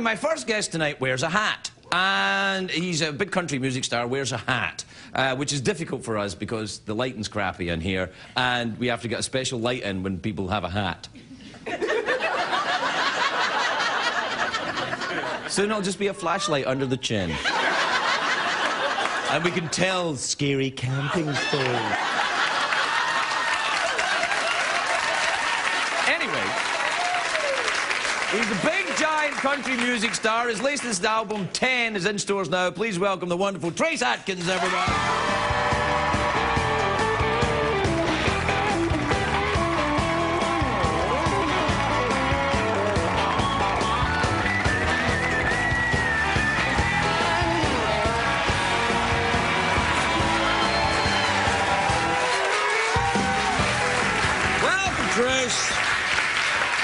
Now, my first guest tonight wears a hat. And he's a big country music star, wears a hat, which is difficult for us because the lighting's crappy in here, and we have to get a special light in when people have a hat. Soon it'll just be a flashlight under the chin. And we can tell scary camping stories. Anyway, he's a big giant country music star. His latest album, 10, is in stores now. Please welcome the wonderful Trace Adkins, everyone.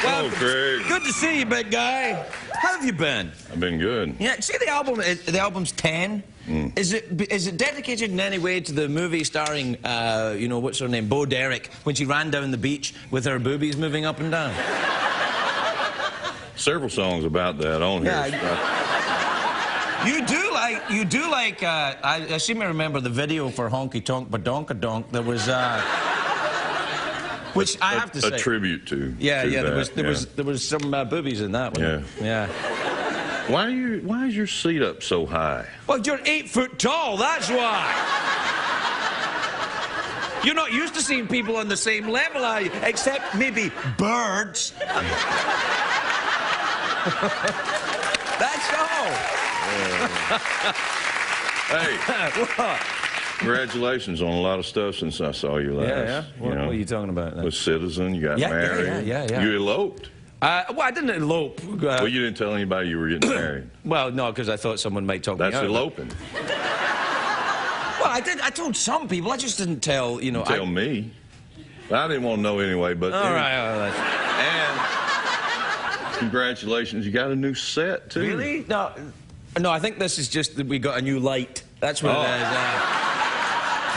Well, Craig. Good to see you, big guy. How have you been? I've been good. Yeah, see the album. The album's 10. Mm. Is it dedicated in any way to the movie starring, you know, what's her name, Bo Derek, when she ran down the beach with her boobies moving up and down? Several songs about that on here. Yeah, you do like. I seem to remember the video for Honky Tonk Badonkadonk. There was. Which I have to say, a tribute to. Yeah, yeah. There was some boobies in that one. Yeah. Yeah. Why is your seat up so high? Well, you're 8 foot tall. That's why. You're not used to seeing people on the same level, are you? Except maybe birds. That's all. Hey. What? Congratulations on a lot of stuff since I saw you last. Yeah, yeah. What are you talking about? With Citizen, you got married. Yeah. You eloped. Well, I didn't elope. Well, you didn't tell anybody you were getting married. Well, no, because I thought someone might talk me out. That's eloping. Well, I did. I told some people. I just didn't tell, you know. You tell me. I didn't want to know anyway, but... All right. And congratulations, you got a new set, too. Really? No, I think this is just that we got a new light. That's what it is.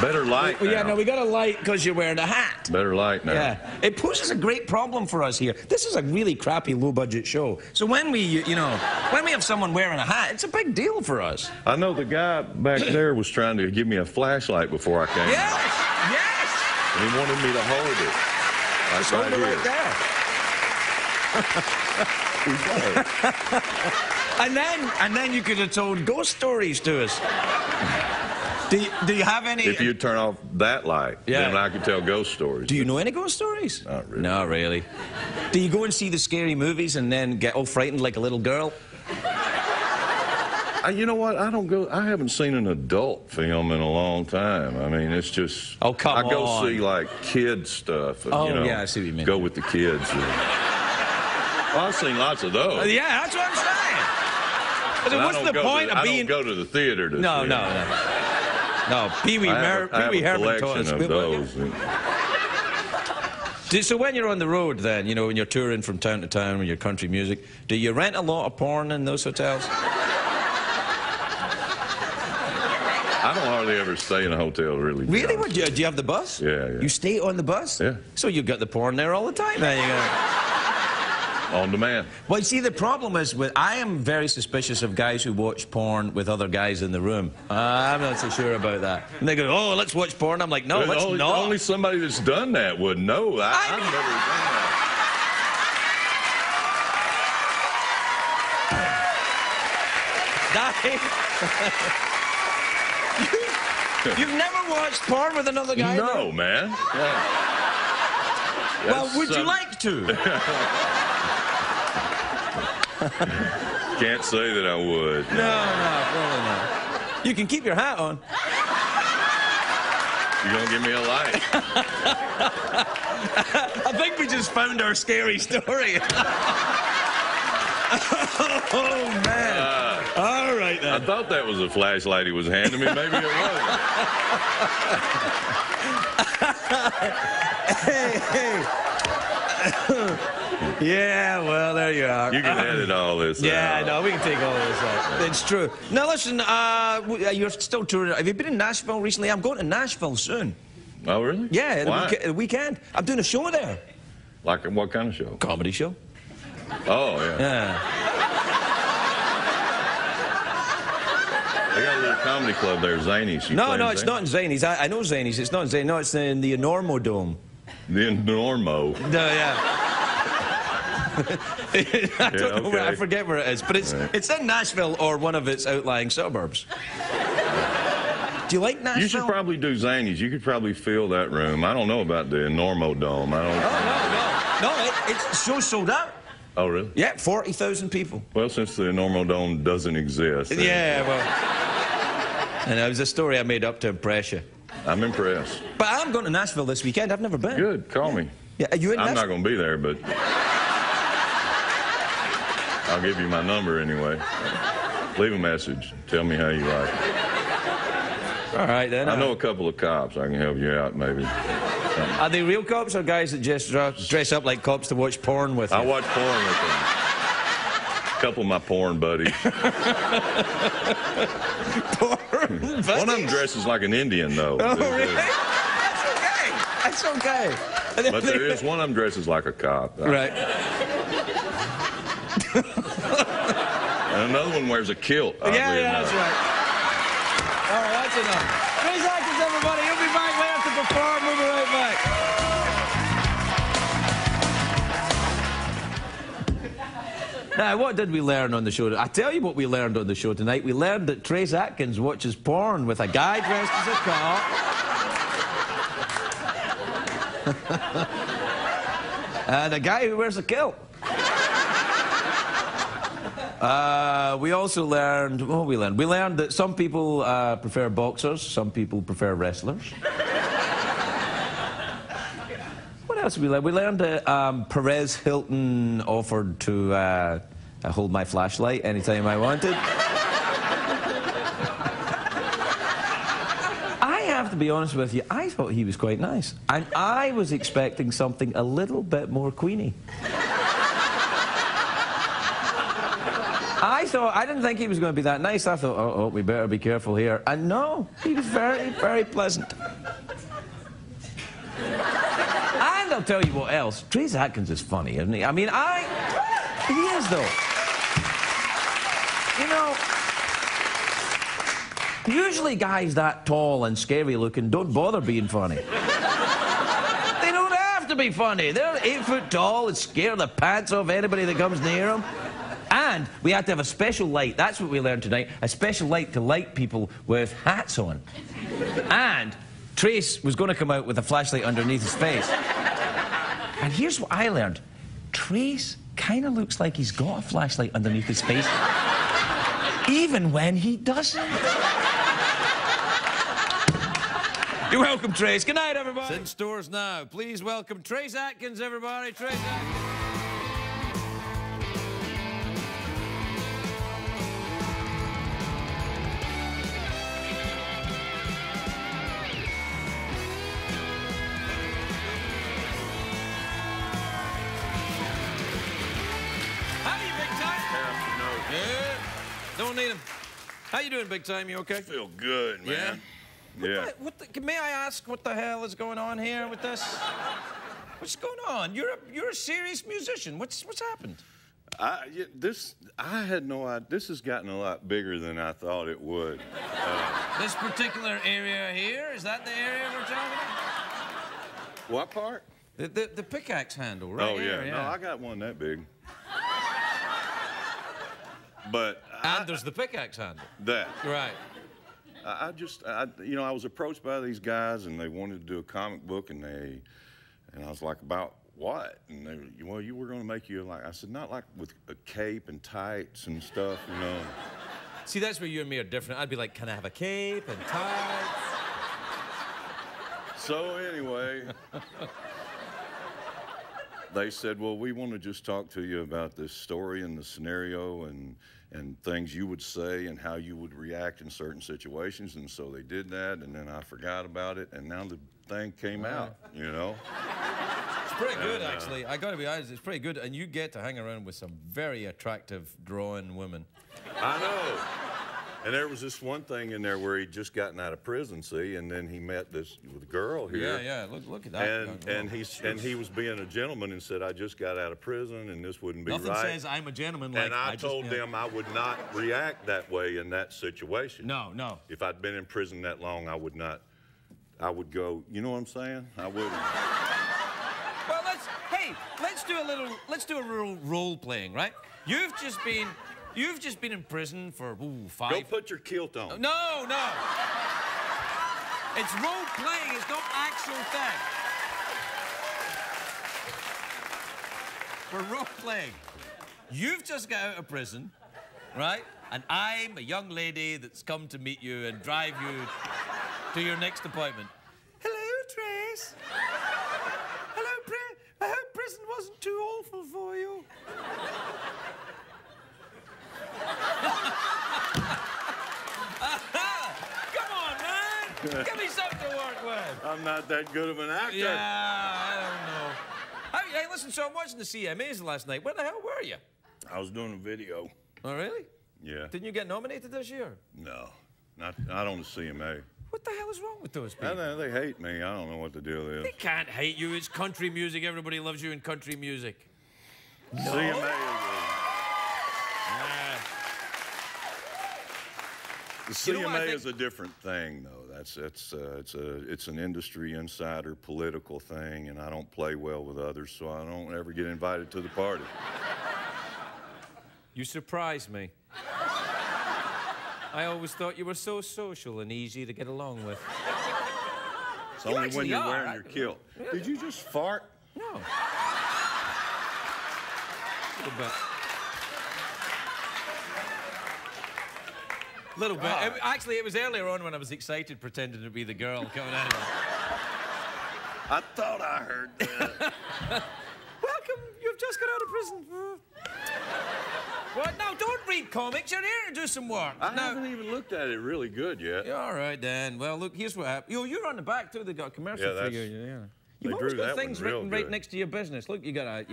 Better light now. Yeah, no, we got a light because you're wearing a hat. Better light now. Yeah. It poses a great problem for us here. This is a really crappy, low-budget show. So when we, you know, when we have someone wearing a hat, it's a big deal for us. I know the guy back there was trying to give me a flashlight before I came. Yes! And he wanted me to hold it. Just hold it right there. and then you could have told ghost stories to us. Do you have any... If you turn off that light, then I could tell ghost stories. Do you know any ghost stories? Not really. Not really. Do you go and see the scary movies and then get all frightened like a little girl? You know what? I don't go... I haven't seen an adult film in a long time. I mean, it's just... Oh, come on. I go see, like, kid stuff. And, you know, yeah, I see what you mean. Go with the kids. And... Well, I've seen lots of those. Yeah, that's what I'm saying. So what's the point of being... I don't go to the theater to see No. No, Pee Wee Herman taught us. So when you're on the road, then, you know, when you're touring from town to town with your country music, do you rent a lot of porn in those hotels? I don't hardly ever stay in a hotel, really. Really? What, do you have the bus? Yeah. You stay on the bus? Yeah. So you've got the porn there all the time. There you go. On demand. Well, you see, the problem is with... I am very suspicious of guys who watch porn with other guys in the room. I'm not so sure about that. And they go, oh, let's watch porn. I'm like, no, let's not. Only somebody that's done that would know. I've never done that. You've never watched porn with another guy? No, man. Yeah. Well, would you like to? Can't say that I would. No, probably not. You can keep your hat on. You're gonna give me a light. I think we just found our scary story. Oh, man. All right, then. I thought that was a flashlight he was handing me. Maybe it wasn't. Hey. Yeah, well, there you are. You can edit all this out. Yeah, no, we can take all this out. It's true. Now, listen, you're still touring. Have you been in Nashville recently? I'm going to Nashville soon. Oh, really? Yeah, the weekend. I'm doing a show there. Like what kind of show? Comedy show. Oh, yeah. They got a little comedy club there, Zanies. No, it's not in Zanies. I know Zanies. It's not in Zanies. No, it's in the Enormo Dome. The Enormo? No, yeah. I don't know where, I forget where it is, but it's in Nashville or one of its outlying suburbs. Do you like Nashville? You should probably do Zanies. You could probably fill that room. I don't know about the Enormo Dome. I don't know. No, it's so sold out. Oh, really? Yeah, 40,000 people. Well, since the Enormo Dome doesn't exist. Yeah, well. And it was a story I made up to impress you. I'm impressed. But I'm going to Nashville this weekend. I've never been. Good. Call me. Yeah, are you in Nashville? I'm not going to be there, but I'll give you my number anyway. Leave a message. Tell me how you like it. All right, then. I know a couple of cops. I can help you out, maybe. Are they real cops or guys that just dress up like cops to watch porn with them? I watch porn with them. A couple of my porn buddies. Porn buddies? One of them dresses like an Indian, though. Oh, really? That's okay. That's okay. But there is one of them dresses like a cop. Though. Right. And another one wears a kilt. Yeah, that's right. All right, that's enough. Trace Adkins, everybody. He'll be back. We have to perform. We'll be right back. Now, what did we learn on the show? I tell you what we learned on the show tonight. We learned that Trace Adkins watches porn with a guy dressed as a cop. And a guy who wears a kilt. We also learned, what we learned? We learned that some people prefer boxers, some people prefer wrestlers. What else did we learn? We learned that Perez Hilton offered to hold my flashlight anytime I wanted. I have to be honest with you, I thought he was quite nice. And I was expecting something a little bit more Queenie. I didn't think he was going to be that nice. I thought, oh, we better be careful here. And no, he was very, very pleasant. And I'll tell you what else. Trace Adkins is funny, isn't he? I mean, he is, though. You know, usually guys that tall and scary looking don't bother being funny. They don't have to be funny. They're 8 foot tall and scare the pants off anybody that comes near them. And we had to have a special light, that's what we learned tonight, a special light to light people with hats on. And Trace was going to come out with a flashlight underneath his face. And here's what I learned. Trace kind of looks like he's got a flashlight underneath his face, even when he doesn't. You're welcome, Trace. Good night, everybody. It's in stores now. Please welcome Trace Adkins, everybody. Trace Adkins. How you doing, big time? You okay? I feel good, man. Yeah. May I ask what the hell is going on here with this? What's going on? You're a serious musician. What's happened? I had no idea. This has gotten a lot bigger than I thought it would. This particular area here, is that the area we're talking about? What part? The pickaxe handle, right? Oh yeah. Yeah. No, I got one that big. But there's the pickaxe handle. That. Right. I was approached by these guys, and they wanted to do a comic book, and I was like, about what? And they were, well, you were going to make you like, I said, not like with a cape and tights and stuff, you know. See, that's where you and me are different. I'd be like, can I have a cape and tights? So anyway, they said, well, we want to just talk to you about this story and the scenario and things you would say and how you would react in certain situations. And so they did that, and then I forgot about it, and now the thing came out, you know? It's pretty good, actually. I got to be honest, it's pretty good. And you get to hang around with some very attractive, drawing women. I know. And there was this one thing in there where he'd just gotten out of prison, see, and then he met this girl here. Yeah, yeah, look at that. And he was being a gentleman and said, I just got out of prison and this wouldn't be right. Nothing says I'm a gentleman like. And I told them I would not react that way in that situation. No, no. If I'd been in prison that long, I would not. I would go, you know what I'm saying? I wouldn't. Well, let's do a little, little role playing, right? You've just been in prison for, ooh, 5... Go put your kilt on. No, no. It's role-playing. It's not actual thing. We're role-playing. You've just got out of prison, right? And I'm a young lady that's come to meet you and drive you to your next appointment. Hello, Trace. Hello, I hope prison wasn't too awful for you. Come on, man! Give me something to work with. I'm not that good of an actor. Yeah, I don't know. Hey, listen, so I'm watching the CMAs last night. Where the hell were you? I was doing a video. Oh, really? Yeah. Didn't you get nominated this year? No, not on the CMA. What the hell is wrong with those people? I know, they hate me. I don't know what the deal is. They can't hate you. It's country music. Everybody loves you in country music. No. CMA. The CMA is a different thing, though. It's an industry insider political thing, and I don't play well with others, so I don't ever get invited to the party. You surprise me. I always thought you were so social and easy to get along with. It's only when you're wearing your kilt. Yeah. Did you just fart? No. A little bit. A little bit. Actually, it was earlier on when I was excited, pretending to be the girl coming out of it. I thought I heard that. Welcome. You've just got out of prison. What? No, don't read comics. You're here to do some work. I haven't even looked at it really good yet. Yeah, all right, Dan. Well, look, here's what happened. You're on the back, too. They got a commercial for you. Yeah. You've always got things written right next to your business. Look, you got a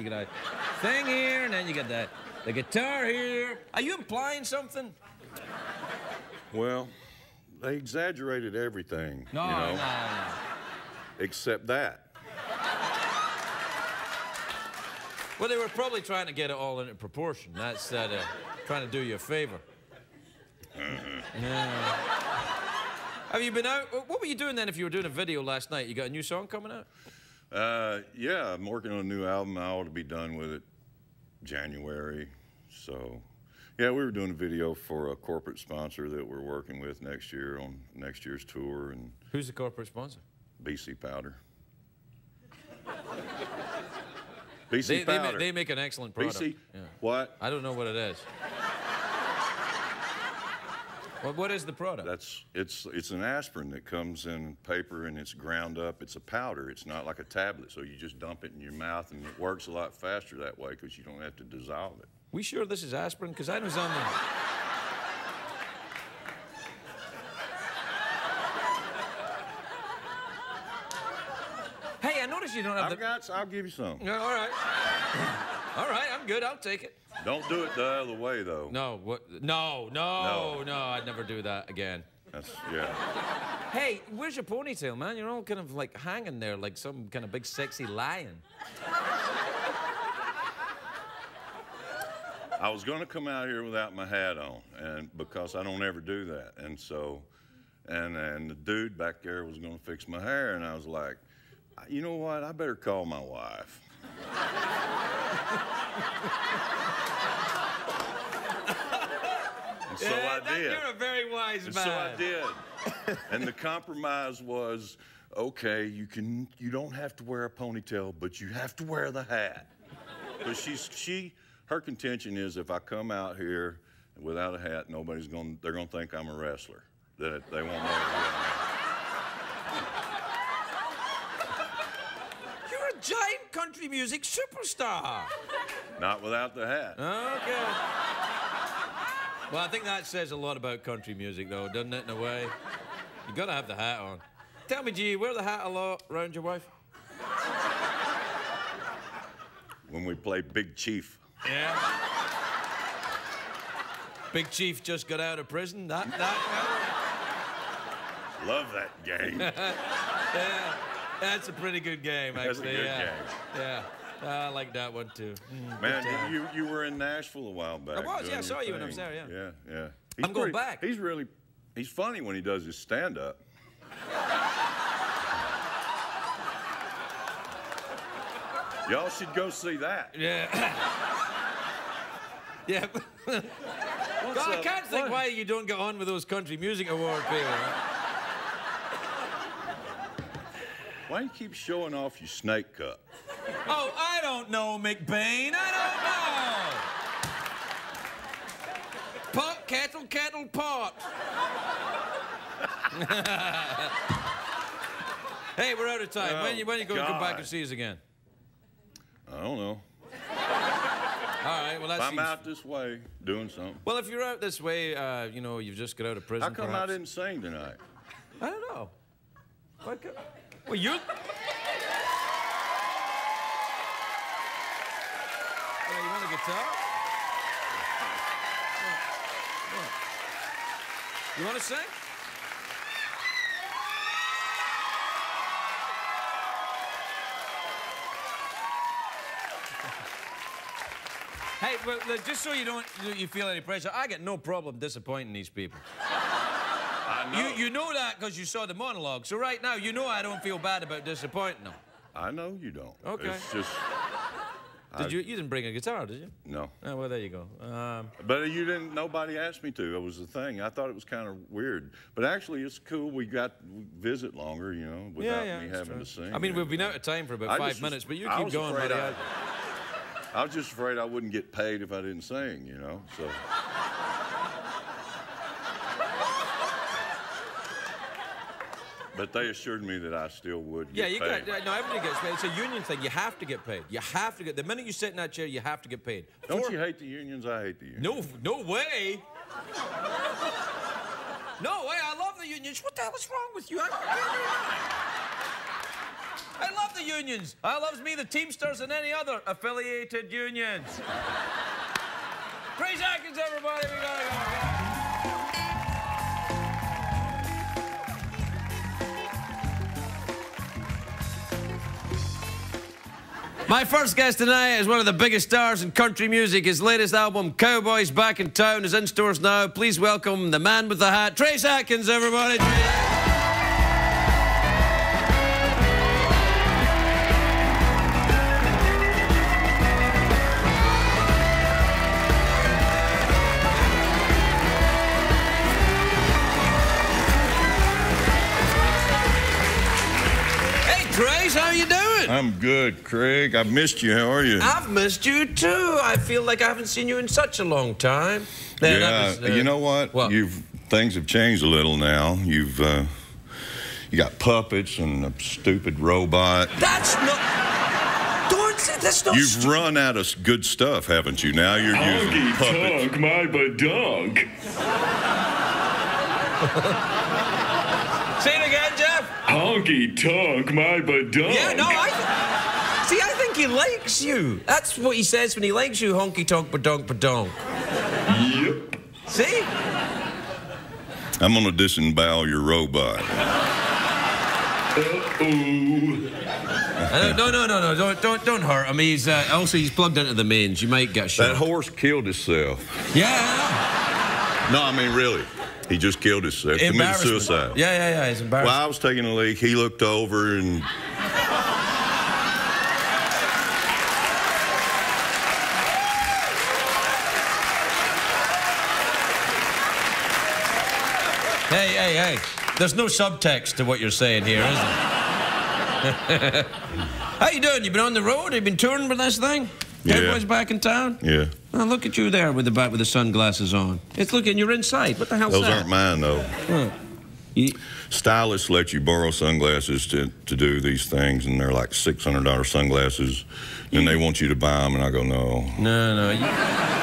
thing here, and then you got the guitar here. Are you implying something? Well, they exaggerated everything, no, you know, no. Except that. Well, they were probably trying to get it all into proportion. That's that, trying to do you a favor. Have you been out? What were you doing then if you were doing a video last night? You got a new song coming out? Yeah, I'm working on a new album. I ought to be done with it January, so... Yeah, we were doing a video for a corporate sponsor that we're working with next year on next year's tour. And who's the corporate sponsor? BC Powder. BC Powder. They make an excellent product. BC, yeah. What? I don't know what it is. Well, what is the product? It's an aspirin that comes in paper and it's ground up. It's a powder. It's not like a tablet, so you just dump it in your mouth and it works a lot faster that way because you don't have to dissolve it. We sure this is aspirin? Because I was on the... Hey, I noticed you don't have I'll give you some. Yeah, all right. All right, I'm good. I'll take it. Don't do it the other way, though. No, what? No, no, no, no, I'd never do that again. That's, yeah. Hey, where's your ponytail, man? You're all kind of, like, hanging there like some kind of big, sexy lion. I was going to come out here without my hat on, and because I don't ever do that, and so, and the dude back there was going to fix my hair, and I was like, you know what? I better call my wife. And so I did. You're a very wise man. So I did, and the compromise was, okay, you don't have to wear a ponytail, but you have to wear the hat. But her contention is if I come out here without a hat, they're gonna think I'm a wrestler. That they won't know. You're a giant country music superstar. Not without the hat. Okay. Well, I think that says a lot about country music, though, doesn't it? In a way, you gotta have the hat on. Tell me, do you wear the hat a lot around your wife? When we play Big Chief. Yeah. Big Chief just got out of prison. That. Love that game. Yeah, that's a pretty good game, actually. That's a good game. Yeah. I like that one too. Man, you were in Nashville a while back. I was. Yeah, I saw you when I was there. Yeah. Yeah. I'm going back. He's funny when he does his stand-up. Y'all should go see that. Yeah. God, I can't think why you don't get on with those country music award people. Why do you keep showing off your snake cup? Oh, I don't know, McBain. I don't know. Pot, kettle, kettle, pot. Hey, we're out of time. Oh, when are you going to come back and see us again? I don't know. All right, well, I'm out this way doing something. Well, if you're out this way, you know, you've just got out of prison. How come I didn't sing tonight? I don't know. Well, you're... You want a guitar? You want to sing? Hey, well, just so you feel any pressure, I get no problem disappointing these people. I know. You know that because you saw the monologue. So right now, you know I don't feel bad about disappointing them. I know you don't. Okay. It's just... You didn't bring a guitar, did you? No. Oh, well, there you go. But you didn't. Nobody asked me to. It was the thing. I thought it was kind of weird. But actually, it's cool. We got visit longer, you know, without me having to sing. I mean, we've been out of time for about 5 minutes, but you keep going, buddy. I was just afraid I wouldn't get paid if I didn't sing, you know. So. But they assured me that I still would get paid. No, everybody gets paid. It's a union thing. You have to get paid. You have to get... The minute you sit in that chair, you have to get paid. Don't you hate the unions? I hate the unions. No way. No way. I love the unions. What the hell is wrong with you? I love the unions. I loves me the Teamsters and any other affiliated unions. Trace Adkins, everybody. We gotta go. My first guest tonight is one of the biggest stars in country music. His latest album, Cowboys Back in Town, is in stores now. Please welcome the man with the hat, Trace Adkins, everybody. I'm good, Craig. I've missed you. How are you? I've missed you, too. I feel like I haven't seen you in such a long time. Man, yeah, you know what? Things have changed a little now. You got puppets and a stupid robot. That's not... Don't say that's not... You've run out of good stuff, haven't you? Now you're using puppets. Honky Tonk my badonk. Say it again, Jeff. Honky Tonk my badonk. Yeah, no, I think he likes you. That's what he says when he likes you, honky tonk badonk badonk. Yep. See? I'm gonna disembowel your robot. No, don't hurt him. He's also he's plugged into the mains. You might get shot. That horse killed himself. Yeah. No, I mean really. He just killed himself, committed suicide. Yeah, it's embarrassing. Well, I was taking a leak, he looked over and... Hey. There's no subtext to what you're saying here, is there? How you doing? You been on the road? You been touring with this thing? Yeah. Cowboys Back in Town? Yeah. Oh, look at you there with the sunglasses on. It's looking, you're inside. What the hell's that? Those aren't mine, though. Huh. Stylists let you borrow sunglasses to do these things, and they're like $600 sunglasses. Then they want you to buy them, and I go, no. No.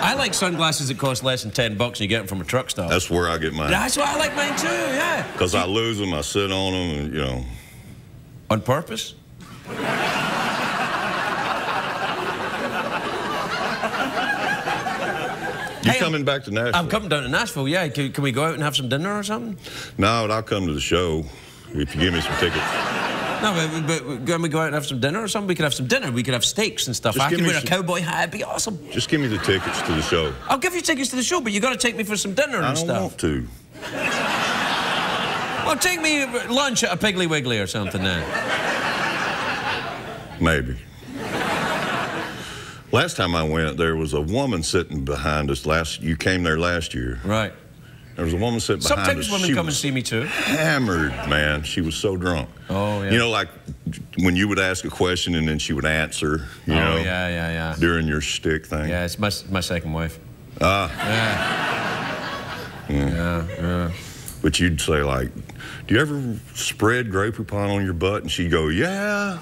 I like sunglasses that cost less than 10 bucks, and you get them from a truck stop. That's where I get mine. That's why I like mine, too, yeah. Because I lose them, I sit on them, and, you know. On purpose? You're coming back to Nashville? I'm coming down to Nashville, yeah. Can we go out and have some dinner or something? No, but I'll come to the show if you give me some tickets. No, but can we go out and have some dinner or something? We could have some dinner. We could have steaks and stuff. I could wear a cowboy hat. It'd be awesome. Just give me the tickets to the show. I'll give you tickets to the show, but you got to take me for some dinner and stuff. I don't want to. Well, take me lunch at a Piggly Wiggly or something then. Maybe. Last time I went, there was a woman sitting behind us. You came there last year. Right. There was a woman sitting behind us. Sometimes women come and see me too. Hammered, man. She was so drunk. Oh, yeah. You know, like when you would ask a question and then she would answer, you know. Oh, yeah, yeah, yeah. During your shtick thing. Yeah, it's my second wife. Ah. Yeah. Yeah. Yeah. But you'd say, like, do you ever spread grape poupon on your butt? And she'd go, yeah.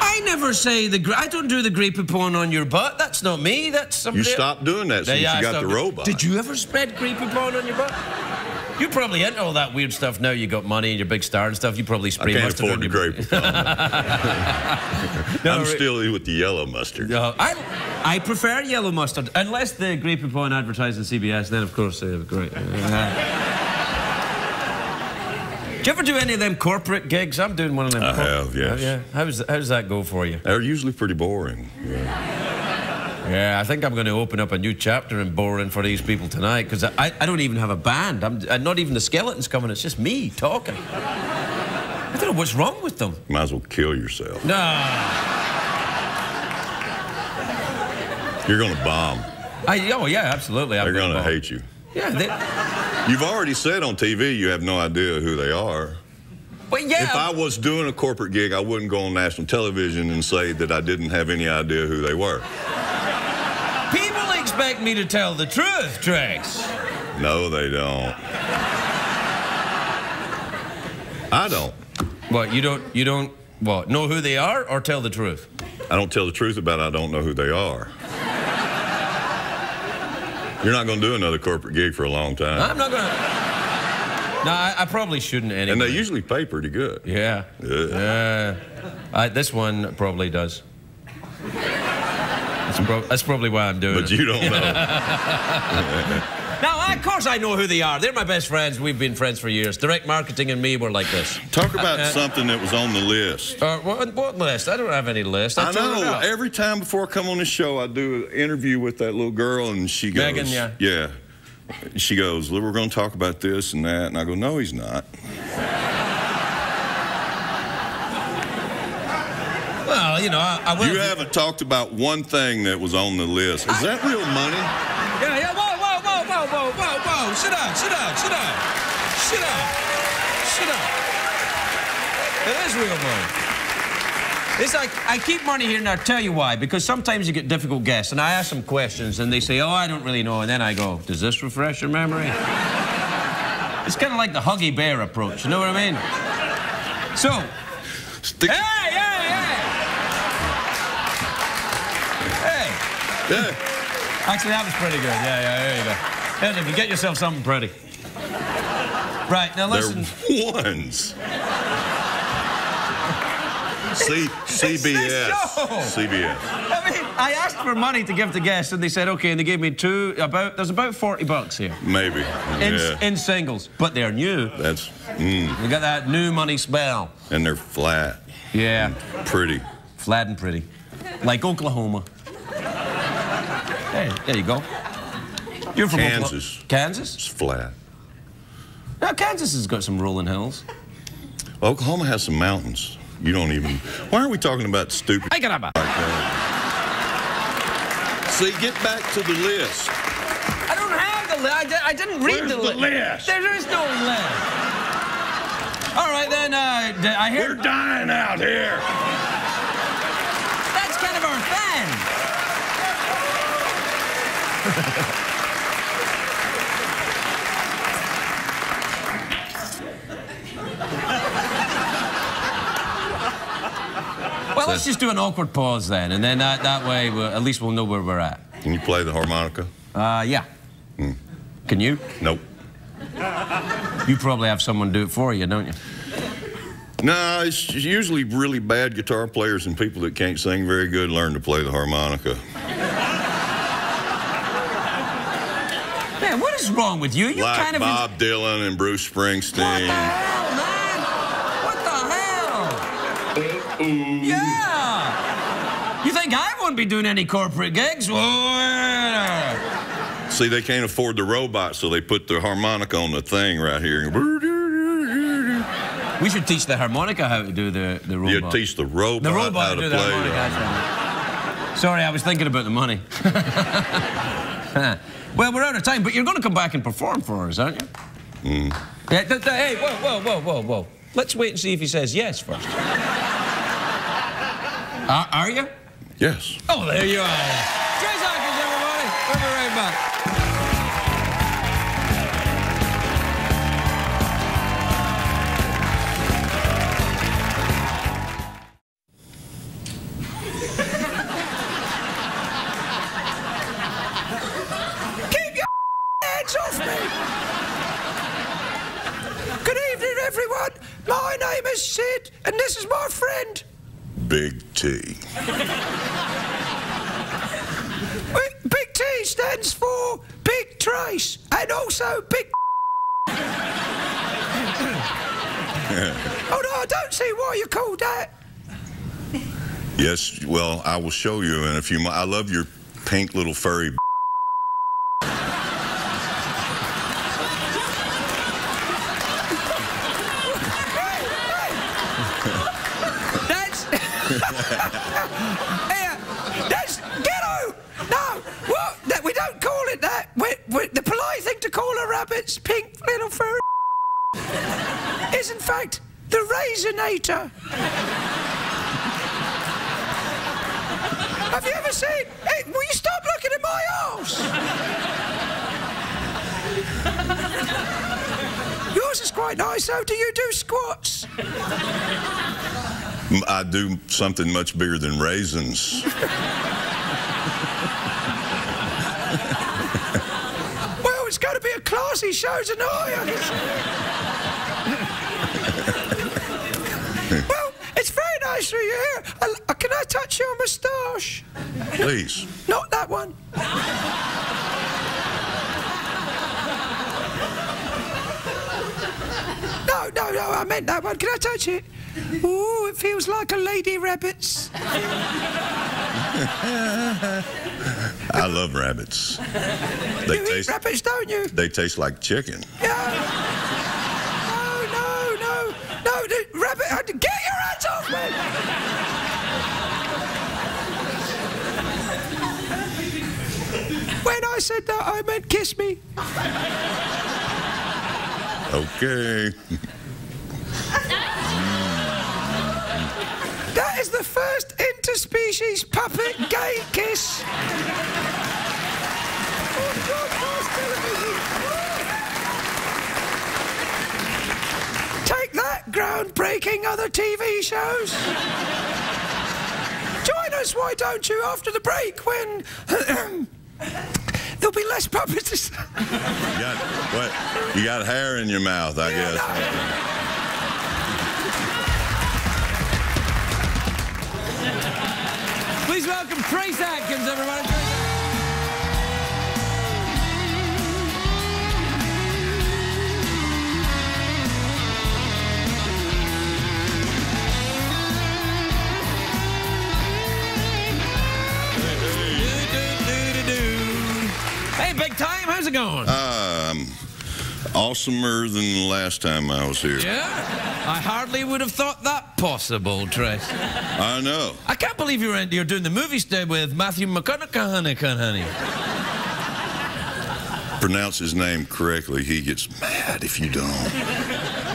I never say I don't do the grape poupon on your butt. That's not me. That's somebody. You stopped doing that since you got the robot. Did you ever spread grape poupon on your butt? You're probably into all that weird stuff now. You got money and you're a big star and stuff. You probably spray mustard on your grape poupon. No, I'm still with the yellow mustard. I prefer yellow mustard, unless the grape poupon advertised on CBS. Then, of course, great. Do you ever do any of them corporate gigs? I'm doing one of them. I have, yes. Yeah. How does that go for you? They're usually pretty boring. Yeah. Yeah, I think I'm going to open up a new chapter in boring for these people tonight, because I don't even have a band. I'm not even the skeleton's coming. It's just me talking. I don't know what's wrong with them. Might as well kill yourself. No. You're going to bomb. Oh, yeah, absolutely. They're going to hate you. Yeah. You've already said on TV you have no idea who they are. But yeah. If I was doing a corporate gig, I wouldn't go on national television and say that I didn't have any idea who they were. People expect me to tell the truth, Trace. No, they don't. I don't. What, you don't, what, know who they are or tell the truth? I don't tell the truth about I don't know who they are. You're not going to do another corporate gig for a long time. I'm not going to. No, I probably shouldn't anyway. And they usually pay pretty good. Yeah. Yeah. This one probably does. That's probably why I'm doing it. But you don't know. Now, of course I know who they are. They're my best friends. We've been friends for years. Direct marketing and me were like this. Talk about something that was on the list. What list? I don't have any list. I know. Every time before I come on this show, I do an interview with that little girl, and she goes... Megan, yeah. Yeah. She goes, we're going to talk about this and that. And I go, no, he's not. Well, you know, I You haven't talked about one thing that was on the list. Is that real money? Whoa, whoa, whoa, sit down, sit down, sit down, sit down, sit down. It is real money. It's like, I keep money here and I'll tell you why, because sometimes you get difficult guests and I ask them questions and they say, oh, I don't really know, and then I go, does this refresh your memory? It's kind of like the Huggy Bear approach, you know what I mean? So, hey. Actually, that was pretty good, yeah, there you go. If you get yourself something pretty. Right, now listen. They're ones. CBS. CBS. I mean, I asked for money to give to guests, and they said, okay, and they gave me there's about 40 bucks here. Maybe. In singles, but they're new. That's, They got that new money smell. And they're flat. Yeah. And pretty. Flat and pretty. Like Oklahoma. Hey, there you go. You're from Kansas. Oklahoma. Kansas? It's flat. Now, Kansas has got some rolling hills. Well, Oklahoma has some mountains. You don't even... Why aren't we talking about stupid... Hey, get up. See, get back to the list. I don't have the list. I didn't read the list. There is no list. All right, then, I hear... We're dying out here. That's kind of our thing. Well, let's just do an awkward pause then, and then that way at least we'll know where we're at. Can you play the harmonica? Yeah. Mm. Can you? Nope. You probably have someone do it for you, don't you? No, it's usually really bad guitar players and people that can't sing very good learn to play the harmonica. Man, what is wrong with you? You like kind of Bob Dylan and Bruce Springsteen. What the hell, man? What the hell? Yeah. You think I wouldn't be doing any corporate gigs? See, they can't afford the robot, so they put the harmonica on the thing right here. We should teach the harmonica how to do the robot. You teach the robot, how to do play the harmonica. Sorry, I was thinking about the money. Well, we're out of time, but you're going to come back and perform for us, aren't you? Mm. Yeah, hey, whoa. Let's wait and see if he says yes first. Are you? Yes. Oh, there you are. Trace Adkins, everybody. We'll be right back. Big T. Big T stands for Big Trace and also Big. Oh no, I don't see why you call that. Yes, well, I will show you in a few months. I love your pink little furry. That's ghetto! No! What? That, we don't call it that. The polite thing to call a rabbit's pink little fur is, in fact, the Raisinator. Have you ever seen... Hey, will you stop looking at my arse? Yours is quite nice, though. Do you do squats? I do something much bigger than raisins. Well, it's going to be a classy show tonight. Well, it's very nice for you here. Can I touch your moustache? Please. Not that one. No, I meant that one. Can I touch it? Ooh, it feels like a lady rabbit's. I love rabbits. You eat rabbits, don't you? They taste like chicken. No, the rabbit... Get your hands off me! When I said that, I meant kiss me. Okay. That is the first interspecies puppet gay kiss. Take that, groundbreaking other TV shows. Join us, why don't you, after the break when there'll be less puppets. You got hair in your mouth, I guess. No. Please welcome Trace Adkins, everybody. Hey, big time, how's it going? Awesomer than the last time I was here. Yeah, I hardly would have thought that possible, Trace. I know. I can't believe you're doing the movie today with Matthew McConaughey. Pronounce his name correctly. He gets mad if you don't.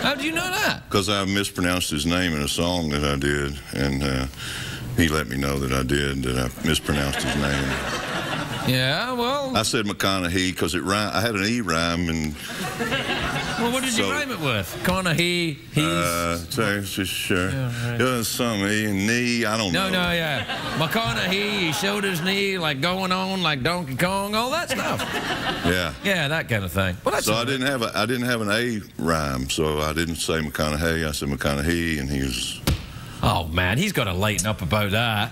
How do you know that? Because I mispronounced his name in a song that I did, and he let me know that I mispronounced his name. Yeah, well... I said McConaughey because it rhymed. I had an E rhyme and... Well, what did you rhyme it with? McConaughey, he's... Texas, sure. Yeah, right. It was some E and knee, I don't know. No, yeah. McConaughey, he showed his knee, like going on like Donkey Kong, all that stuff. Yeah. Yeah, that kind of thing. Well, that's so I didn't have an A rhyme, so I didn't say McConaughey, I said McConaughey, and he was... Oh, man, he's got to lighten up about that.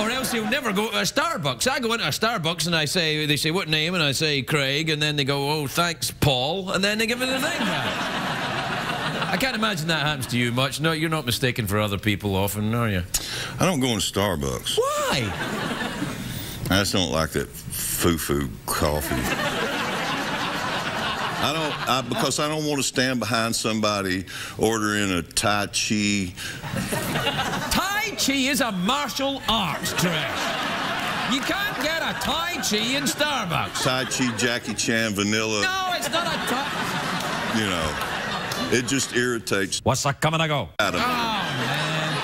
Or else he'll never go to a Starbucks. I go into a Starbucks and I say, they say, what name? And I say, Craig. And then they go, oh, thanks, Paul. And then they give me the name back. I can't imagine that happens to you much. No, you're not mistaken for other people often, are you? I don't go into Starbucks. Why? I just don't like that foo-foo coffee. Because I don't want to stand behind somebody ordering a Tai Chi. Tai Chi is a martial arts, Trish. You can't get a Tai Chi in Starbucks. Tai Chi, Jackie Chan, vanilla. No, it's not a Tai... You know, it just irritates... What's that coming to go? Out of me. Oh, man.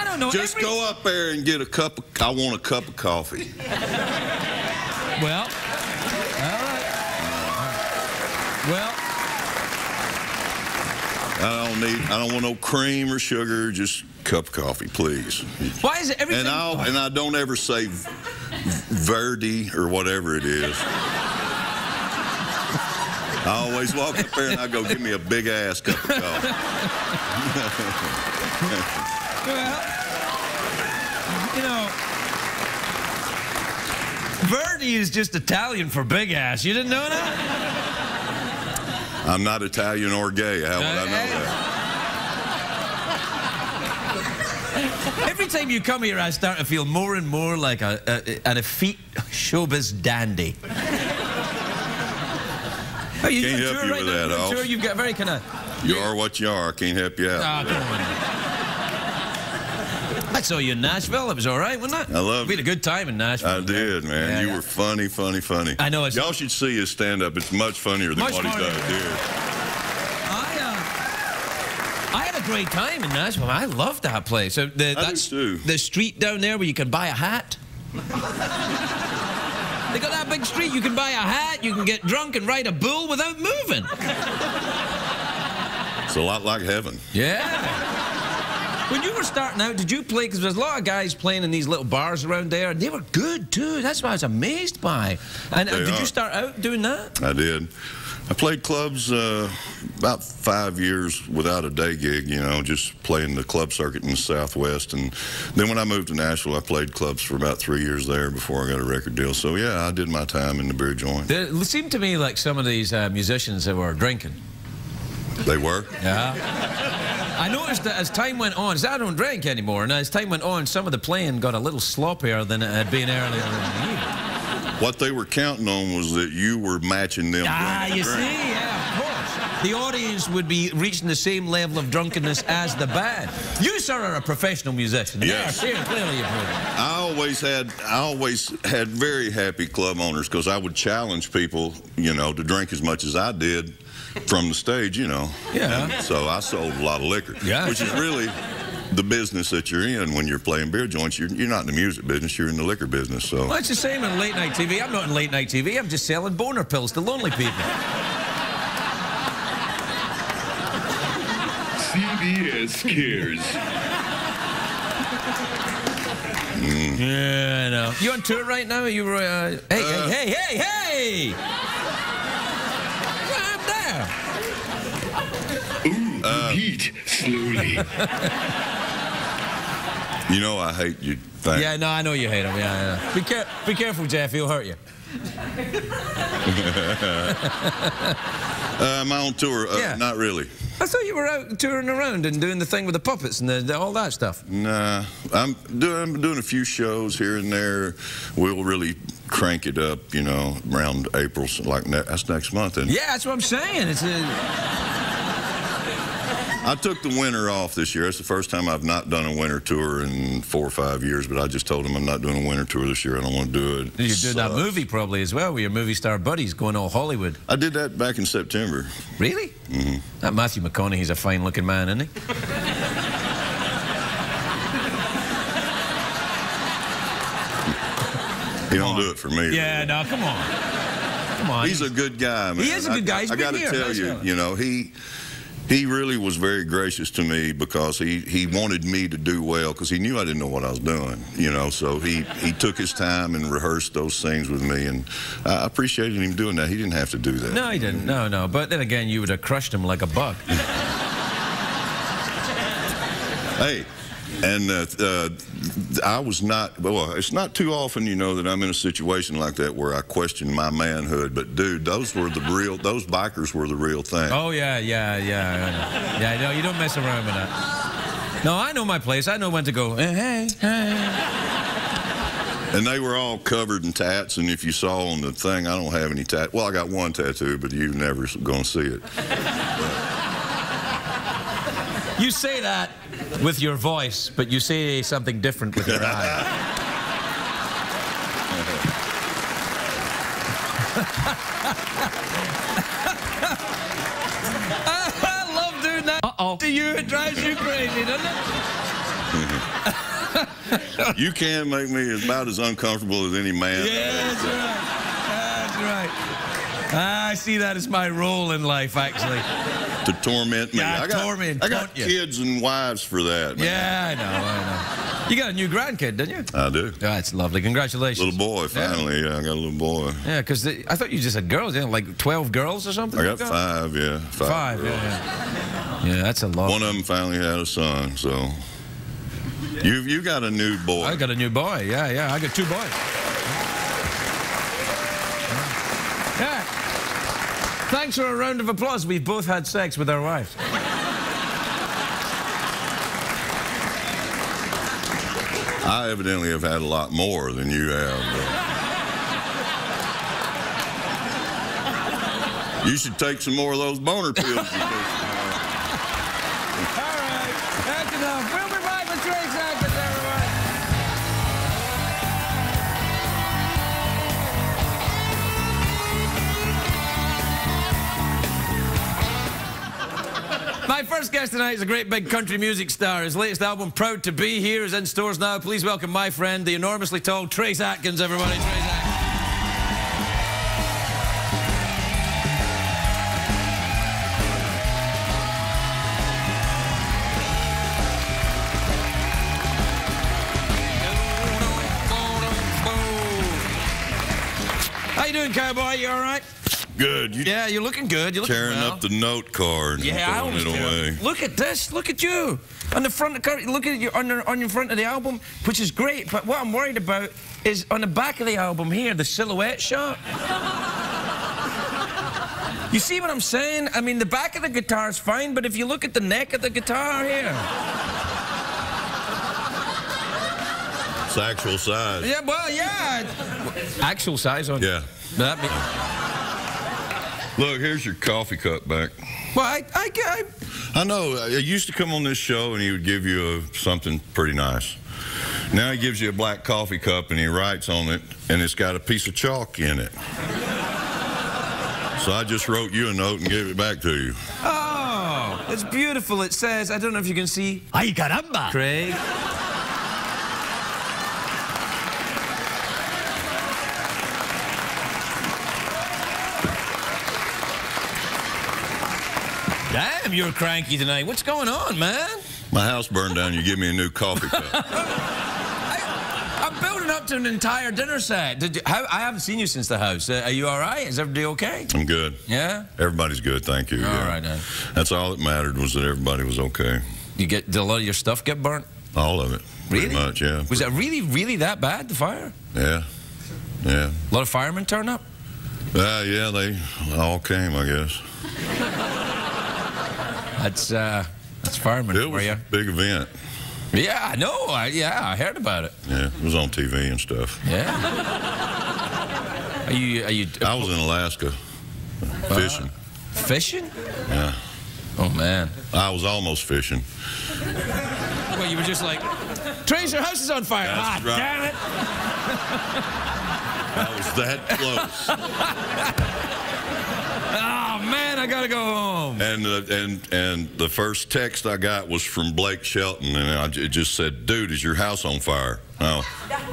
I don't know. Just go up there and get a cup of... I want a cup of coffee. Well... Well, I don't want no cream or sugar, just cup of coffee, please. Why is it everything? And I don't ever say Verdi or whatever it is. I always walk up there and I go, give me a big ass cup of coffee. Well, you know. Verdi is just Italian for big ass. You didn't know that? I'm not Italian or gay. How would I know that? Every time you come here, I start to feel more and more like an effete showbiz dandy. Oh, you can't help you with that, Alf. I'm sure you've got very kind of... You are what you are. I can't help you out. Oh, come on. I saw you in Nashville. It was all right, wasn't it? I loved it. We had a good time in Nashville. I did, man. Yeah, you were funny, funny, funny. I know. Y'all should see his stand-up. It's much funnier than what he's done here. I had a great time in Nashville. I loved that place. So the street down there where you can buy a hat. They got that big street. You can buy a hat. You can get drunk and ride a bull without moving. It's a lot like heaven. Yeah. When you were starting out, did you play? Because there's a lot of guys playing in these little bars around there, and they were good, too. That's what I was amazed by. And did you start out doing that? I did. I played clubs about 5 years without a day gig, you know, just playing the club circuit in the Southwest. And then when I moved to Nashville, I played clubs for about 3 years there before I got a record deal. So, yeah, I did my time in the beer joint. There seemed to me like some of these musicians that were drinking. They were? Yeah. I noticed that as time went on, I don't drink anymore, and as time went on, some of the playing got a little sloppier than it had been earlier in the year. What they were counting on was that you were matching them. Ah, you see, yeah, of course. The audience would be reaching the same level of drunkenness as the band. You, sir, are a professional musician. Yes. Yeah, clearly you're I always had very happy club owners because I would challenge people, you know, to drink as much as I did. From the stage, you know. Yeah. And so I sold a lot of liquor. Yeah. Which is really the business that you're in when you're playing beer joints. You're not in the music business, you're in the liquor business, so... Well, it's the same in late night TV. I'm not in late night TV. I'm just selling boner pills to lonely people. CBS cares. Mm. Yeah, I know. You on tour right now? Are you... Hey! Eat slowly. You know I hate you. Thanks. Yeah, no, I know you hate him. Yeah, yeah. Be careful, Jeff. He'll hurt you. My own tour? Yeah. Not really. I thought you were out touring around and doing the thing with the puppets and all that stuff. Nah, I'm doing a few shows here and there. We'll really crank it up, you know, around April. Like that's next month. Isn't it? Yeah, that's what I'm saying. It's a... I took the winter off this year. It's the first time I've not done a winter tour in 4 or 5 years, but I just told them I'm not doing a winter tour this year. I don't want to do it. You did that movie probably as well with your movie star buddies going all Hollywood. I did that back in September. Really? Mm-hmm. That Matthew McConaughey's a fine-looking man, isn't he? He don't do it for me. Yeah, really. No, come on. Come on. He's a good guy, man. He is a good guy. He's been here. I got to tell you, you know, he really was very gracious to me because he wanted me to do well because he knew I didn't know what I was doing, you know. So he took his time and rehearsed those scenes with me, and I appreciated him doing that. He didn't have to do that. No, he didn't. No, no. But then again, you would have crushed him like a buck. Hey. And I was not, well, it's not too often, you know, that I'm in a situation like that where I question my manhood. But, dude, those were the real, those bikers were the real thing. Oh, yeah, yeah, yeah. Yeah, no, you don't mess around with that. No, I know my place. I know when to go, hey, hey. And they were all covered in tats. And if you saw on the thing, I don't have any tat. Well, I got one tattoo, but you're never going to see it. You say that with your voice, but you say something different with your eye. I love doing that to you. It drives you crazy, doesn't it? You can make me about as uncomfortable as any man. Yeah, that's right. That's right. I see that as my role in life, actually. To torment me. Yeah, I got kids and wives for that, man. Yeah, I know, I know. You got a new grandkid, didn't you? I do. Oh, that's lovely. Congratulations. Little boy, finally. Yeah, I got a little boy. Yeah, because I thought you just had girls, didn't you? Like 12 girls or something? I got five, yeah. Five, yeah, yeah. Yeah, that's a lot. One of them finally had a son, so. You got a new boy. I got a new boy, yeah, yeah. I got two boys. Yeah. Thanks for a round of applause. We've both had sex with our wives. I evidently have had a lot more than you have. But you should take some more of those boner pills. All right, that's enough. We'll be right with Trace Adkins, everyone. My first guest tonight is a great big country music star. His latest album, Proud to Be Here, is in stores now. Please welcome my friend, the enormously tall Trace Adkins, everybody. Trace Adkins. How you doing, cowboy? You all right? Good. Yeah, you're looking good. You're looking tearing well. Up the note card. Yeah, I always do. Look at this. Look at you on the front of the cover. Look at you on your front of the album, which is great. But what I'm worried about is on the back of the album here, the silhouette shot. You see what I'm saying? I mean, the back of the guitar is fine, but if you look at the neck of the guitar here, it's actual size. Yeah, well, yeah, actual size on. Yeah. That means. Look, here's your coffee cup back. Well, I know. I used to come on this show and he would give you something pretty nice. Now he gives you a black coffee cup and he writes on it, and it's got a piece of chalk in it. So I just wrote you a note and gave it back to you. Oh, it's beautiful. It says, I don't know if you can see. Ay, caramba. Craig. Damn, you're cranky tonight. What's going on, man? My house burned down. You give me a new coffee cup. I'm building up to an entire dinner set. I haven't seen you since the house. Are you all right? Is everybody okay? I'm good. Yeah? Everybody's good, thank you. All right, then. That's all that mattered was that everybody was okay. Did a lot of your stuff get burnt? All of it. Really? Pretty much, yeah. Was it really, really that bad, the fire? Yeah. Yeah. A lot of firemen turn up? Yeah, they all came, I guess. That's fireman for you. Big event. Yeah, I know. I heard about it. Yeah, it was on TV and stuff. Yeah. Are you? I was in Alaska fishing. Fishing? Yeah. Oh man. I was almost fishing. Well, you were just like, Trace, your house is on fire. That's right. Damn it! I was that close. Oh. Oh man, I gotta go home. And the first text I got was from Blake Shelton, and it just said, "Dude, is your house on fire?" Now,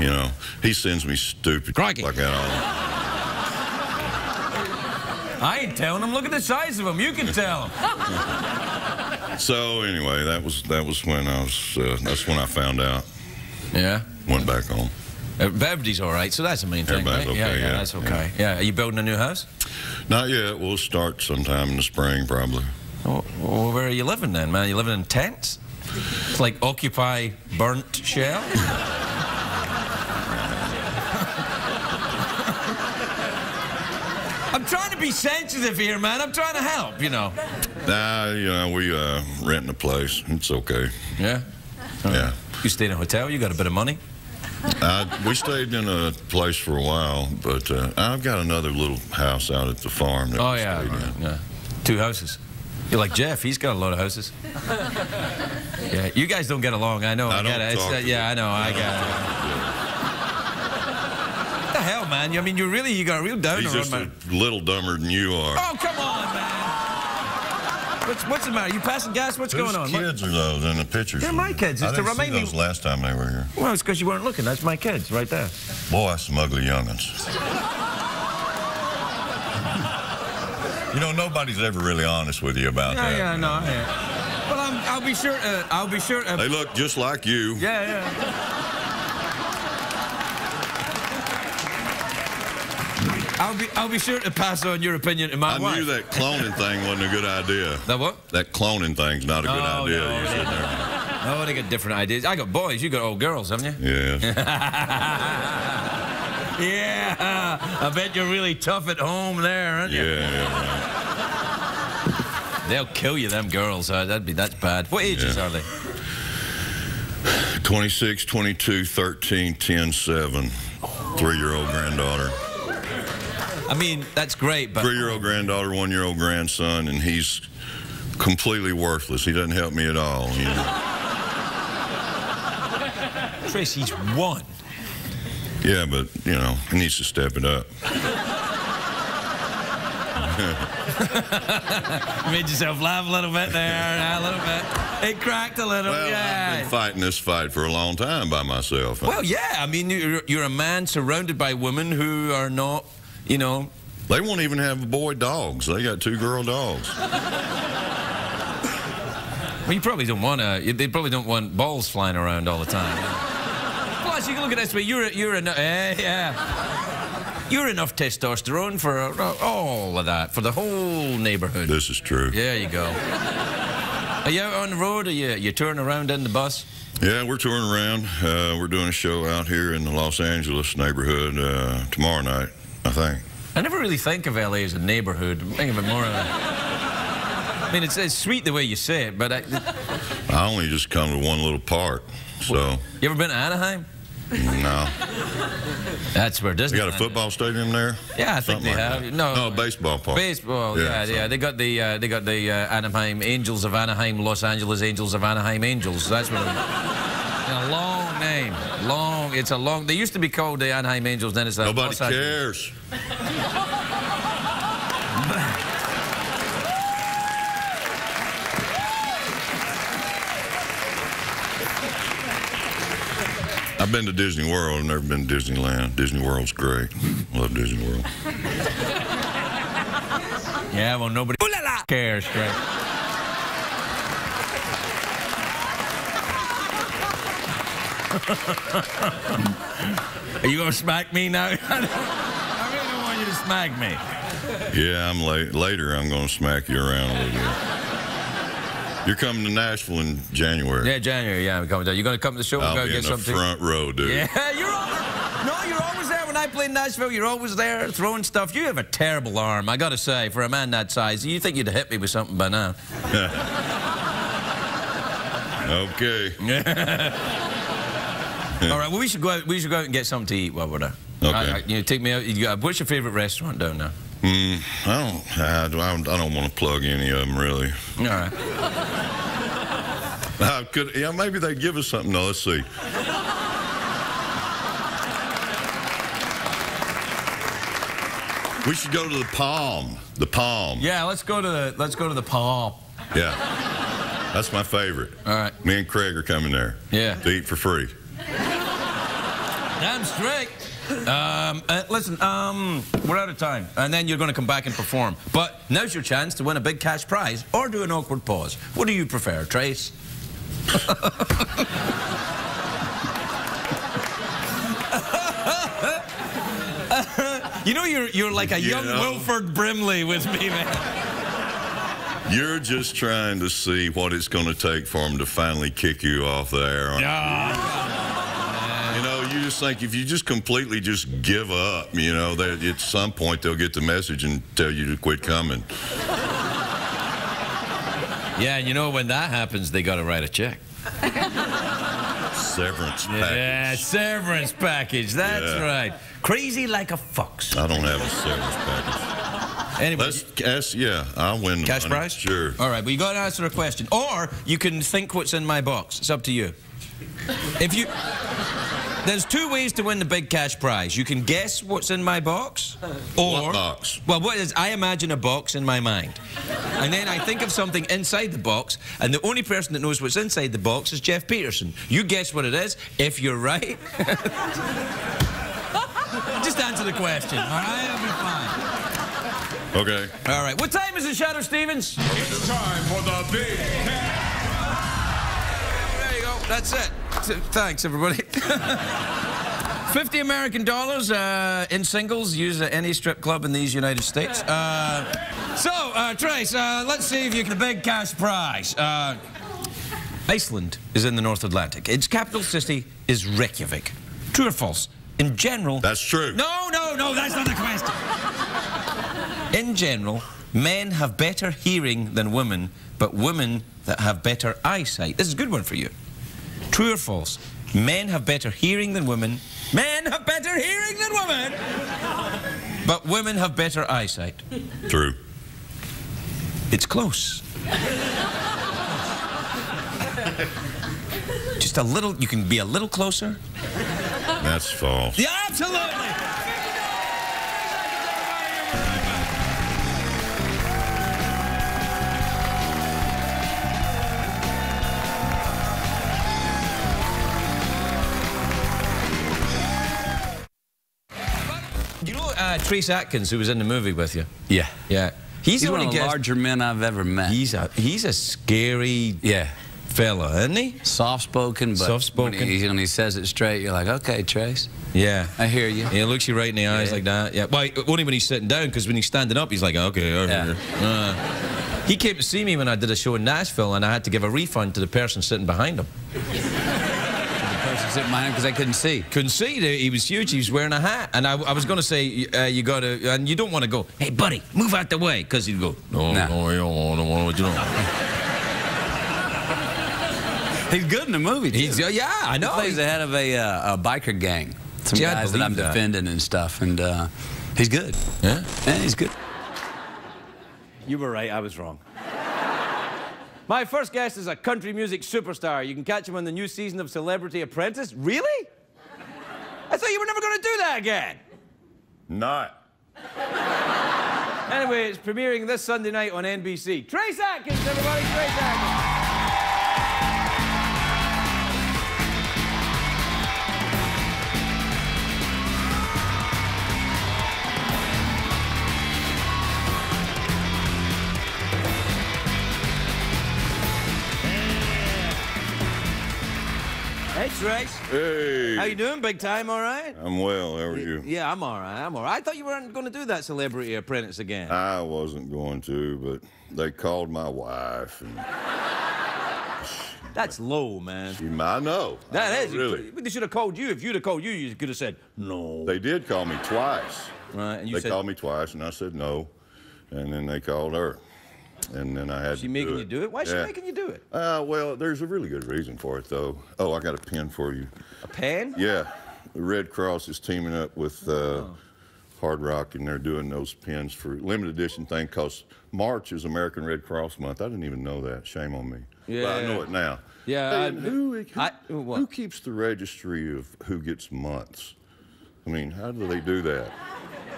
you know, he sends me stupid like that all. I ain't telling him. Look at the size of him. You can tell him. So anyway, that was when I was. That's when I found out. Yeah. Went back home. Everybody's all right, so that's a main thing, right? Okay, yeah, that's okay. Yeah. Are you building a new house? Not yet. We'll start sometime in the spring, probably. Well, where are you living then, man? Are you living in tents? It's like Occupy Burnt Shell. I'm trying to be sensitive here, man. I'm trying to help, you know. Nah, you know, we renting a place. It's okay. Yeah? Yeah. You stayed in a hotel? You got a bit of money? We stayed in a place for a while, but I've got another little house out at the farm. That oh, yeah, right. Yeah. Two houses. You're like Jeff. He's got a lot of houses. Yeah, you guys don't get along. I know. I got it. Yeah, I know. I got it. What the hell, man? I mean, you got a real downer. He's just a little dumber than you are. Oh, come on, man. What's the matter? You passing gas? What's going on? Whose kids are those in the pictures? They're my kids. I didn't see those last time they were here. Well, it's because you weren't looking. That's my kids right there. Boy, that's some ugly young'uns. You know, nobody's ever really honest with you about that. Yeah, no, yeah. Well, I'll be sure. I'll be sure. They look just like you. Yeah, yeah. I'll be sure to pass on your opinion to my wife. I knew that cloning thing wasn't a good idea. That what? That cloning thing's not a good idea. No, you're sitting there. Oh, they got different ideas. I got boys. You got old girls, haven't you? Yeah. Yeah, I bet you're really tough at home there, aren't you? Yeah. They'll kill you, them girls. That's bad. What ages are they? 26, 22, 13, 10, 7. Three-year-old granddaughter. I mean, that's great, but... Three-year-old granddaughter, one-year-old grandson, and he's completely worthless. He doesn't help me at all. You know? Trace, he's one. Yeah, but, you know, he needs to step it up. You made yourself laugh a little bit there, a little bit. It cracked a little, well, yeah. I've been fighting this fight for a long time by myself. Well, yeah, I mean, you're a man surrounded by women who are not, you know... They won't even have boy dogs. They got two girl dogs. Well, you probably don't want to... They probably don't want balls flying around all the time. Plus, you can look at this way. You're enough testosterone for all of that, for the whole neighborhood. This is true. There you go. Are you out on the road? Are you touring around in the bus? Yeah, we're touring around. We're doing a show out here in the Los Angeles neighborhood tomorrow night, I think. I never really think of L.A. as a neighborhood. I think of it more of a... I mean, it's sweet the way you say it, but... I only just come to one little part, so... You ever been to Anaheim? No. That's where Disney. You got a football stadium there? Yeah, I think they have. No, baseball park. Baseball, yeah. They got the Anaheim Angels of Anaheim, Los Angeles Angels of Anaheim Angels. That's what. A long name. Long. It's a long. They used to be called the Anaheim Angels. Then it's like nobody cares. I've been to Disney World. I've never been to Disneyland. Disney World's great. Love Disney World. Yeah, well, nobody cares, Craig. Are you going to smack me now? I really don't want you to smack me. Yeah, I'm late. Later, I'm going to smack you around a little bit. You're coming to Nashville in January. Yeah, January. Yeah, I'm coming down. You're going to come to the show. I'll be in the front row, dude. Yeah, you're always there. When I play in Nashville, you're always there throwing stuff. You have a terrible arm, I got to say, for a man that size. You think you'd hit me with something by now? Okay. All right. Well, we should go out. We should go out and get something to eat while we're there. Okay. You know, take me out. What's your favorite restaurant down there? I don't want to plug any of them, really. All right. Yeah, maybe they give us something. No, let's see. We should go to the Palm. The Palm. Yeah, let's go to the Palm. Yeah, that's my favorite. All right. Me and Craig are coming there. Yeah. To eat for free. Damn straight. Listen, we're out of time, and then you're going to come back and perform. But now's your chance to win a big cash prize or do an awkward pause. What do you prefer, Trace? You know, you're like a young Wilford Brimley with me, man. You're just trying to see what it's going to take for him to finally kick you off the air, aren't you? You know, you just think if you just completely just give up, you know, that at some point they'll get the message and tell you to quit coming. Yeah, and you know, when that happens, they got to write a check. Severance package. Yeah, severance package. That's right. Crazy like a fox. I don't have a severance package. Anyway, I'll win the cash prize. Sure. All right, well, you got to answer a question, or you can think what's in my box. It's up to you. There's two ways to win the big cash prize. You can guess what's in my box, or what box? Well, what is? I imagine a box in my mind, and then I think of something inside the box, and the only person that knows what's inside the box is Jeff Peterson. You guess what it is. If you're right, just answer the question. All right, I'll be fine. Okay. All right. What time is it, Shadow Stevens? It's time for the big cash. That's it. Thanks, everybody. 50 American dollars in singles, used at any strip club in these United States. Trace, let's see if you can... The big cash prize. Iceland is in the North Atlantic. Its capital city is Reykjavik. True or false? In general... That's true. No, no, no, that's not the question. In general, men have better hearing than women, but women that have better eyesight. This is a good one for you. True or false? Men have better hearing than women. Men have better hearing than women! But women have better eyesight. True. It's close. Just a little, you can be a little closer. That's false. Yeah, absolutely! Trace Adkins, who was in the movie with you. Yeah. Yeah. He's one of the larger men I've ever met. He's a scary fella, isn't he? Soft-spoken, but when he says it straight, you're like, okay, Trace. Yeah. I hear you. He looks you right in the eyes like that. Yeah. Well, only when he's sitting down, because when he's standing up, he's like, okay, over here. He came to see me when I did a show in Nashville, and I had to give a refund to the person sitting behind him. Because I couldn't see. Couldn't see. He was huge. He was wearing a hat. And I was going to say, you got to... And you don't want to go, hey, buddy, move out the way. Because he'd go, no, I don't want to... He's good in the movie, too. Yeah, I know. He plays the head of a biker gang. Some guys that I'm defending and stuff. And he's good. Yeah? Yeah, he's good. You were right. I was wrong. My first guest is a country music superstar. You can catch him on the new season of Celebrity Apprentice. Really? I thought you were never going to do that again. Not. Anyway, it's premiering this Sunday night on NBC. Trace Adkins, everybody. Trace Adkins. Hey, Trace. Hey. How you doing, big time, all right? I'm well, how are you? Yeah, I'm all right, I'm all right. I thought you weren't going to do that Celebrity Apprentice again. I wasn't going to, but they called my wife. And... That's low, man. I know. That is. Really. They should have called you. If you'd have called you, you could have said, no. They did call me twice. Right, and you said... They called me twice, and I said no, and then they called her. And then I had to do it. She making you do it? Why is she making you do it? Well, there's a really good reason for it, though. Oh, I got a pen for you. A pen? Yeah. The Red Cross is teaming up with Hard Rock, and they're doing those pens for a limited edition thing, because March is American Red Cross Month. I didn't even know that. Shame on me. Yeah. But I know it now. Yeah. Hey, who keeps the registry of who gets months? I mean, how do they do that?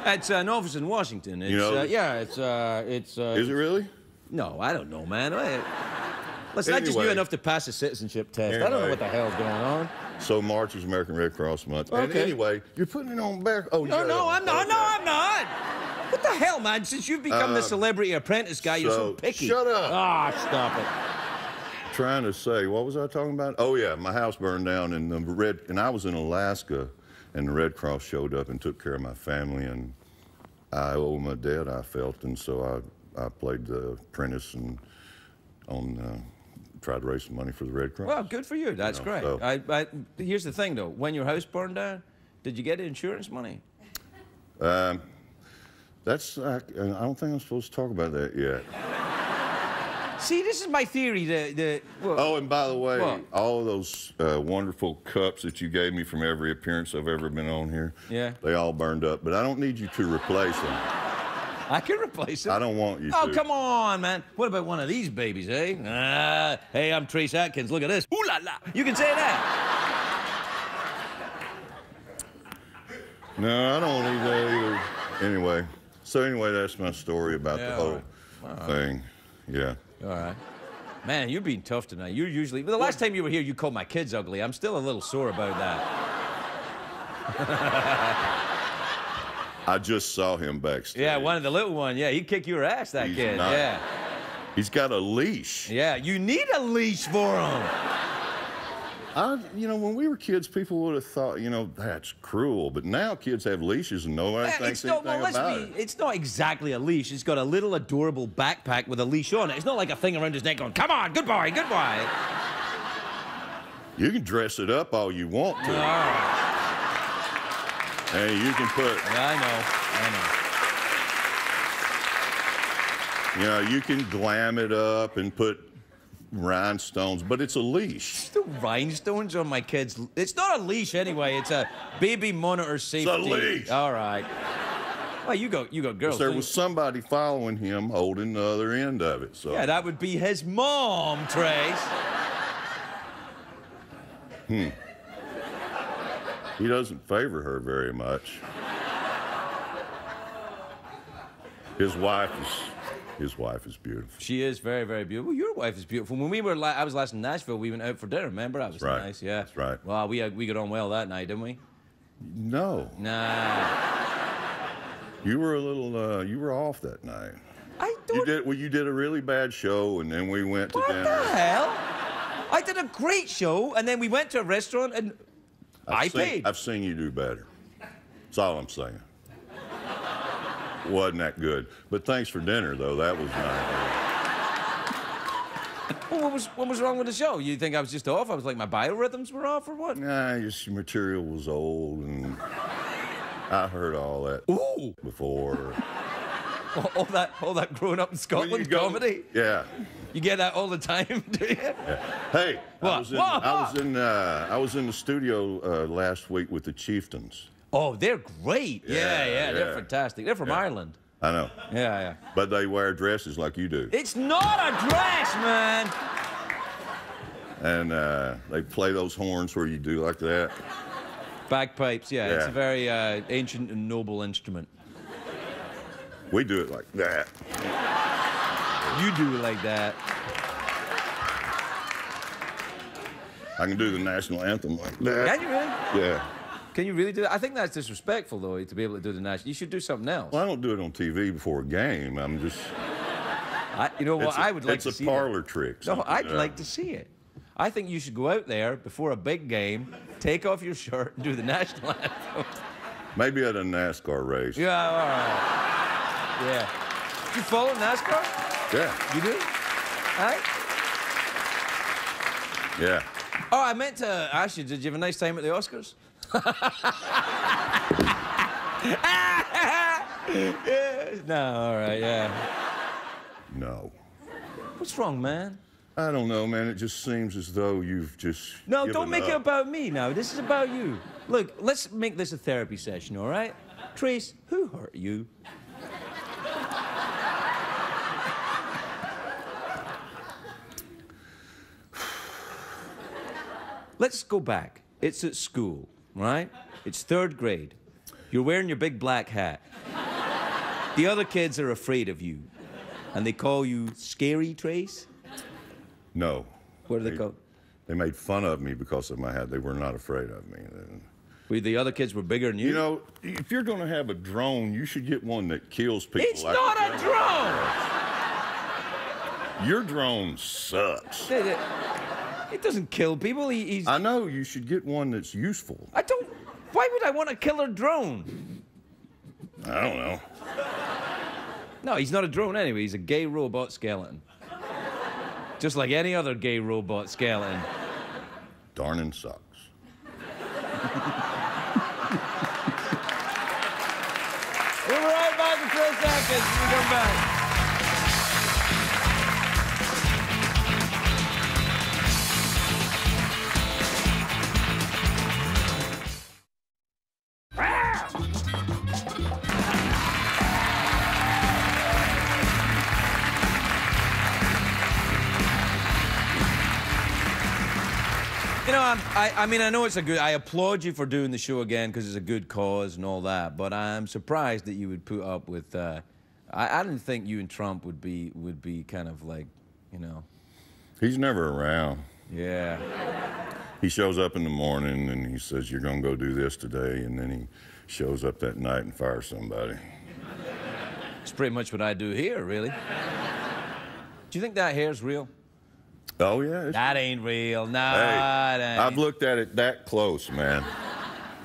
It's an office in Washington. It's, you know? Yeah, it's... Is it really? No, I don't know, man. Let's not just do enough to pass a citizenship test. Anyway. I don't know what the hell's going on. So March is American Red Cross Month. Okay. And anyway, you're putting it on back. Oh, no, no, I'm not. Okay. No, I'm not. What the hell, man? Since you've become the Celebrity Apprentice guy, you're so picky. Shut up. Ah, oh, stop it. Trying to say, what was I talking about? Oh yeah, my house burned down and the red, and I was in Alaska, and the Red Cross showed up and took care of my family, and I owe my debt, I felt, and so I played the apprentice and tried to raise some money for the Red Cross. Well, good for you. That's great. So. Here's the thing, though. When your house burned down, did you get insurance money? I don't think I'm supposed to talk about that yet. See, this is my theory. Oh, and by the way, all of those wonderful cups that you gave me from every appearance I've ever been on here, they all burned up, but I don't need you to replace them. I can replace them. I don't want you to. Oh, come on, man. What about one of these babies, eh? Hey, I'm Trace Adkins. Look at this. Ooh la la. You can say that. No, I don't need that either. Anyway, so anyway, that's my story about the whole thing. Yeah. All right. Man, you're being tough tonight. You're usually... The last time you were here, you called my kids ugly. I'm still a little sore about that. I just saw him backstage. Yeah, one of the little ones. Yeah, he'd kick your ass, that kid. Yeah. He's got a leash. Yeah, you need a leash for him. You know, when we were kids, people would have thought, you know, that's cruel. But now kids have leashes and nobody thinks anything about it. It's not exactly a leash. It's got a little adorable backpack with a leash on it. It's not like a thing around his neck going, come on, good boy, good boy. You can dress it up all you want to. All right. Hey, you can put... I know. You know, you can glam it up and put... rhinestones, but it's a leash. Still rhinestones on my kids. It's not a leash anyway. It's a baby monitor safety. It's a leash. All right. Well, you go, girls. There was somebody following him, holding the other end of it. So yeah, that would be his mom, Trace. He doesn't favor her very much. His wife is beautiful. She is very, very beautiful. Your wife is beautiful. When we were, I was last in Nashville, we went out for dinner, remember? That was nice, yeah. That's right. Well, we got on well that night, didn't we? No. Nah. You were a little, you were off that night. I don't... you did a really bad show, and then we went to dinner. What the hell? I did a great show, and then we went to a restaurant, and I paid. I've seen you do better. That's all I'm saying. Wasn't that good. But thanks for dinner, though. That was nice. Well, what was wrong with the show? You think I was just off? I was like, my biorhythms were off or what? Nah, just your material was old, and I heard all that before. all that growing up in Scotland comedy? Yeah. You get that all the time, do you? Yeah. Hey, what? I was in the studio last week with the Chieftains. Oh, they're great. Yeah, they're fantastic. They're from Ireland. I know. Yeah. But they wear dresses like you do. It's not a dress, man. And they play those horns where you do like that. Bagpipes, yeah. It's a very ancient and noble instrument. We do it like that. You do it like that. I can do the national anthem like that. Can you really? Yeah. Can you really do that? I think that's disrespectful, though, to be able to do the national. You should do something else. Well, I don't do it on TV before a game. I'm just... you know what? I would like to see it. It's a parlor trick. No, I'd like to see it. I think you should go out there before a big game, take off your shirt, and do the national anthem. Maybe at a NASCAR race. Yeah, all right. Yeah. You follow NASCAR? Yeah. You do? All right? Yeah. Oh, I meant to ask you, did you have a nice time at the Oscars? No. What's wrong, man? I don't know, man. It just seems as though you've just... No, don't make it about me now. This is about you. Look, let's make this a therapy session, all right? Trace, who hurt you? Let's go back. It's at school. Right? It's 3rd grade. You're wearing your big black hat. The other kids are afraid of you. And they call you Scary Trace? No. What do they call? They made fun of me because of my hat. They were not afraid of me. The other kids were bigger than you? You know, if you're going to have a drone, you should get one that kills people. It's like not a drone! Your drone sucks. It doesn't kill people. He's... I know. You should get one that's useful. I don't... Why would I want a killer drone? I don't know. No, he's not a drone anyway. He's a gay robot skeleton. Just like any other gay robot skeleton. Darnin' sucks. We'll be right back to Trace Adkins when we come back. I mean, I know it's a good... I applaud you for doing the show again because it's a good cause and all that, but I'm surprised that you would put up with... I didn't think you and Trump would be kind of like, you know... He's never around. Yeah. He shows up in the morning and he says, you're going to go do this today, and then he shows up that night and fires somebody. It's pretty much what I do here, really. Do you think that hair's real? Oh, yeah. That ain't real. No, hey, it ain't. I've looked at it that close, man.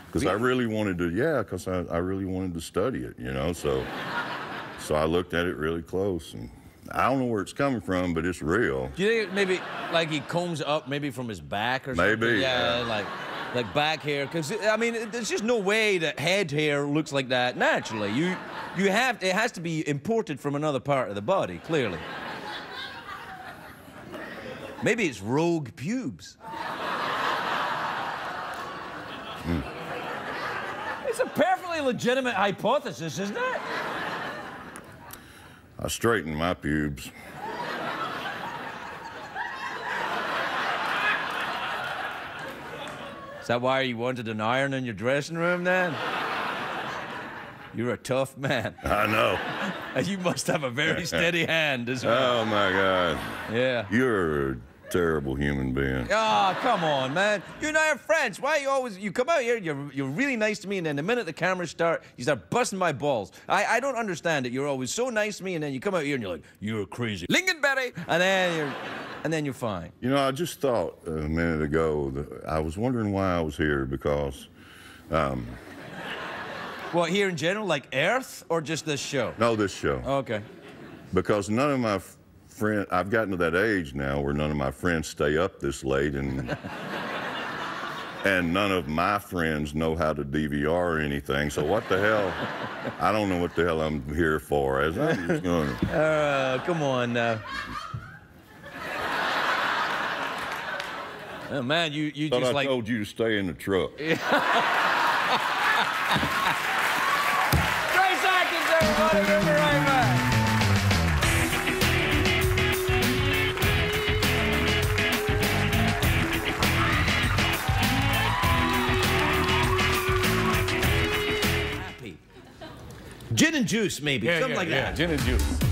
Because I really wanted to, because I really wanted to study it, you know, so I looked at it really close, and I don't know where it's coming from, but it's real. Do you think maybe, like, he combs it up maybe from his back or something? Maybe, yeah. Like back hair, because, I mean, there's just no way that head hair looks like that naturally. You have... It has to be imported from another part of the body, clearly. Maybe it's rogue pubes. Mm. It's a perfectly legitimate hypothesis, isn't it? I straighten my pubes. Is that why you wanted an iron in your dressing room, then? You're a tough man. I know. And you must have a very steady hand as well. Oh, my God. Yeah. You're terrible human being. Oh, come on, man. You and I are friends. Why are you always... You come out here, you're really nice to me, and then the minute the cameras start, you start busting my balls. I don't understand it. You're always so nice to me, and then you come out here, and you're like, you're crazy. Lingonberry! And then you're fine. You know, I just thought a minute ago that I was wondering why I was here, because... Well, here in general, like Earth, or just this show? No, this show. Oh, okay. Because none of my friends... I've gotten to that age now where none of my friends stay up this late, and... and none of my friends know how to DVR anything, so what the hell... I don't know what the hell I'm here for, as I'm just gonna... come on now. Oh, man, you just like... I told you to stay in the truck. Trace Adkins, everybody, we'll be right back. Gin and juice, maybe. Something like that. Gin and juice.